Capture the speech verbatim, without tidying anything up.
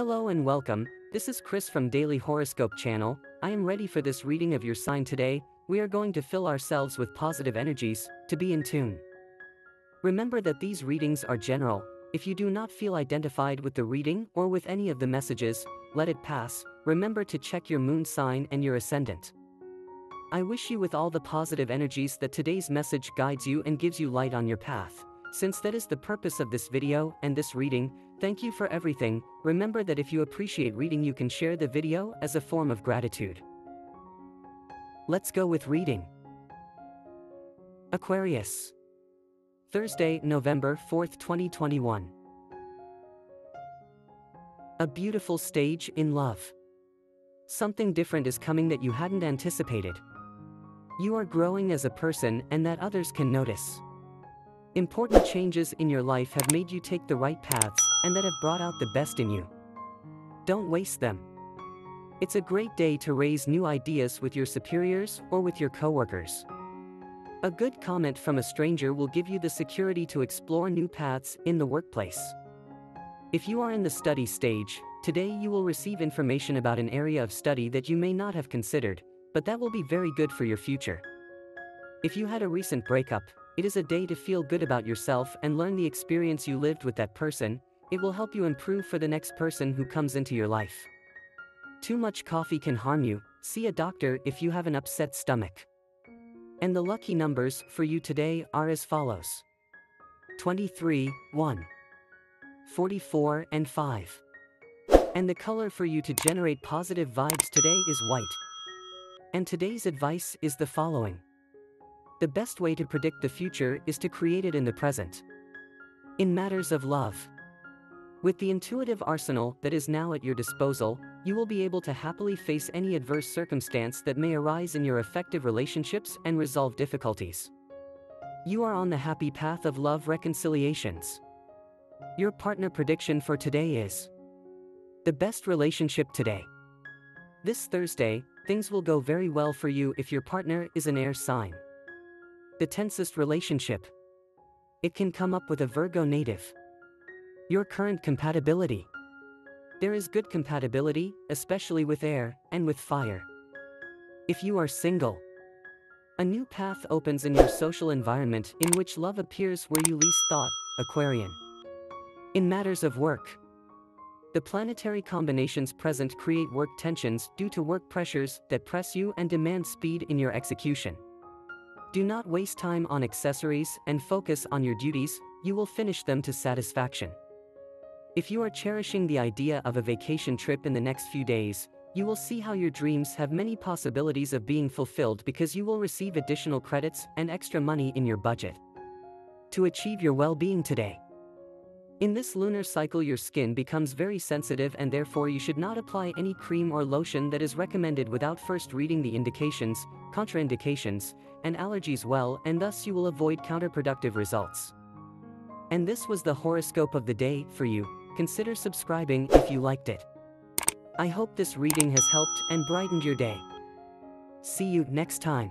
Hello and welcome, this is Chris from Daily Horoscope Channel. I am ready for this reading of your sign today. We are going to fill ourselves with positive energies, to be in tune. Remember that these readings are general. If you do not feel identified with the reading or with any of the messages, let it pass. Remember to check your moon sign and your ascendant. I wish you with all the positive energies that today's message guides you and gives you light on your path. Since that is the purpose of this video and this reading, thank you for everything. Remember that if you appreciate reading, you can share the video as a form of gratitude. Let's go with reading. Aquarius. Thursday, November fourth, twenty twenty-one. A beautiful stage in love. Something different is coming that you hadn't anticipated. You are growing as a person and that others can notice. Important changes in your life have made you take the right paths, and that have brought out the best in you. Don't waste them. It's a great day to raise new ideas with your superiors or with your coworkers. A good comment from a stranger will give you the security to explore new paths in the workplace. If you are in the study stage, today you will receive information about an area of study that you may not have considered, but that will be very good for your future. If you had a recent breakup, it is a day to feel good about yourself and learn the experience you lived with that person. It will help you improve for the next person who comes into your life. Too much coffee can harm you. See a doctor if you have an upset stomach. And the lucky numbers for you today are as follows: twenty-three, one, forty-four and five. And the color for you to generate positive vibes today is white. And today's advice is the following. The best way to predict the future is to create it in the present. In matters of love, with the intuitive arsenal that is now at your disposal, you will be able to happily face any adverse circumstance that may arise in your effective relationships and resolve difficulties. You are on the happy path of love reconciliations. Your partner prediction for today is the best relationship today. This Thursday, things will go very well for you if your partner is an air sign. The tensest relationship. It can come up with a Virgo native. Your current compatibility. There is good compatibility, especially with air and with fire. If you are single, a new path opens in your social environment in which love appears where you least thought, Aquarian. In matters of work, the planetary combinations present create work tensions due to work pressures that press you and demand speed in your execution. Do not waste time on accessories and focus on your duties, you will finish them to satisfaction. If you are cherishing the idea of a vacation trip in the next few days, you will see how your dreams have many possibilities of being fulfilled because you will receive additional credits and extra money in your budget. To achieve your well-being today. In this lunar cycle, your skin becomes very sensitive and therefore you should not apply any cream or lotion that is recommended without first reading the indications, contraindications, and allergies well, and thus you will avoid counterproductive results. And this was the horoscope of the day for you. Consider subscribing if you liked it. I hope this reading has helped and brightened your day. See you next time.